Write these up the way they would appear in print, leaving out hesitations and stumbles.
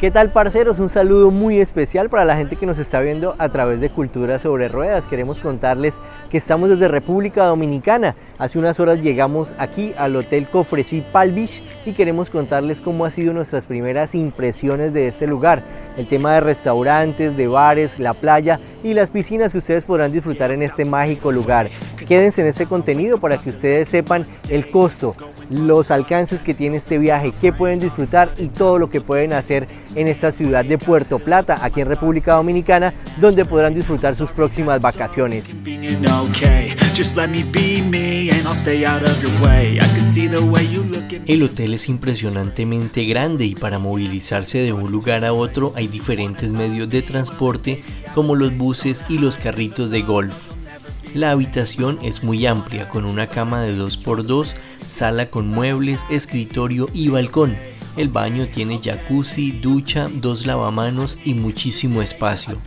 ¿Qué tal, parceros? Un saludo muy especial para la gente que nos está viendo a través de Cultura Sobre Ruedas. Queremos contarles que estamos desde República Dominicana. Hace unas horas llegamos aquí al Hotel Cofresí Palm Beach y queremos contarles cómo han sido nuestras primeras impresiones de este lugar. El tema de restaurantes, de bares, la playa y las piscinas que ustedes podrán disfrutar en este mágico lugar. Quédense en este contenido para que ustedes sepan el costo, los alcances que tiene este viaje, qué pueden disfrutar y todo lo que pueden hacer en esta ciudad de Puerto Plata, aquí en República Dominicana, donde podrán disfrutar sus próximas vacaciones. El hotel es impresionantemente grande y para movilizarse de un lugar a otro hay diferentes medios de transporte como los buses y los carritos de golf. La habitación es muy amplia, con una cama de 2x2, sala con muebles, escritorio y balcón. El baño tiene jacuzzi, ducha, 2 lavamanos y muchísimo espacio.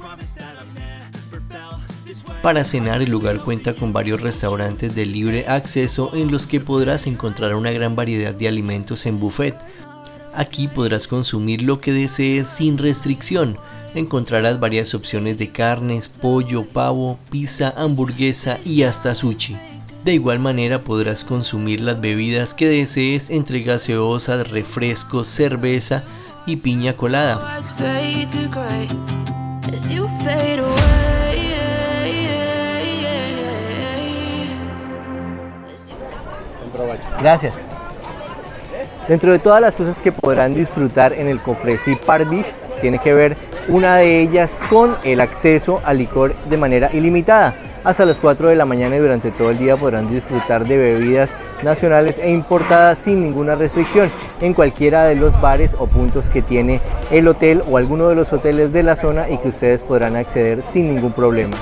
Para cenar, el lugar cuenta con varios restaurantes de libre acceso en los que podrás encontrar una gran variedad de alimentos en buffet. Aquí podrás consumir lo que desees sin restricción. Encontrarás varias opciones de carnes, pollo, pavo, pizza, hamburguesa y hasta sushi. De igual manera podrás consumir las bebidas que desees entre gaseosas, refrescos, cerveza y piña colada. Gracias. Dentro de todas las cosas que podrán disfrutar en el Cofresí Palm Beach, tiene que ver una de ellas con el acceso al licor de manera ilimitada. Hasta las 4 de la mañana y durante todo el día podrán disfrutar de bebidas nacionales e importadas sin ninguna restricción en cualquiera de los bares o puntos que tiene el hotel o alguno de los hoteles de la zona y que ustedes podrán acceder sin ningún problema.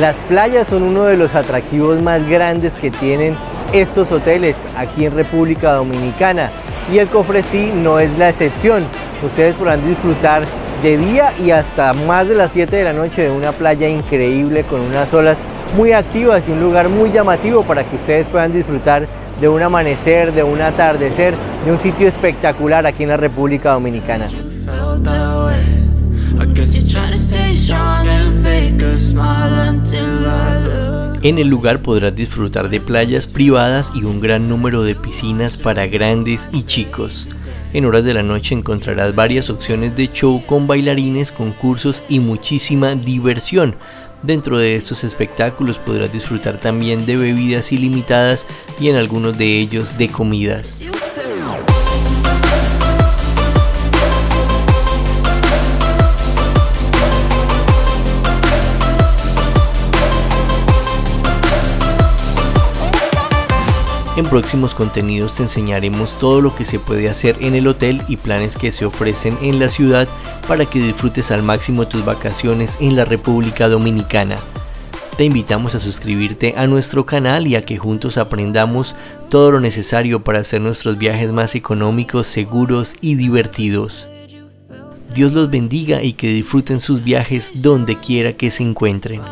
Las playas son uno de los atractivos más grandes que tienen estos hoteles aquí en República Dominicana y el Cofresí no es la excepción. Ustedes podrán disfrutar de día y hasta más de las 7 de la noche de una playa increíble con unas olas muy activas y un lugar muy llamativo para que ustedes puedan disfrutar de un amanecer, de un atardecer, de un sitio espectacular aquí en la República Dominicana. En el lugar podrás disfrutar de playas privadas y un gran número de piscinas para grandes y chicos. En horas de la noche encontrarás varias opciones de show con bailarines, concursos y muchísima diversión. Dentro de estos espectáculos podrás disfrutar también de bebidas ilimitadas y en algunos de ellos de comidas. En próximos contenidos te enseñaremos todo lo que se puede hacer en el hotel y planes que se ofrecen en la ciudad para que disfrutes al máximo tus vacaciones en la República Dominicana. Te invitamos a suscribirte a nuestro canal y a que juntos aprendamos todo lo necesario para hacer nuestros viajes más económicos, seguros y divertidos. Dios los bendiga y que disfruten sus viajes donde quiera que se encuentren.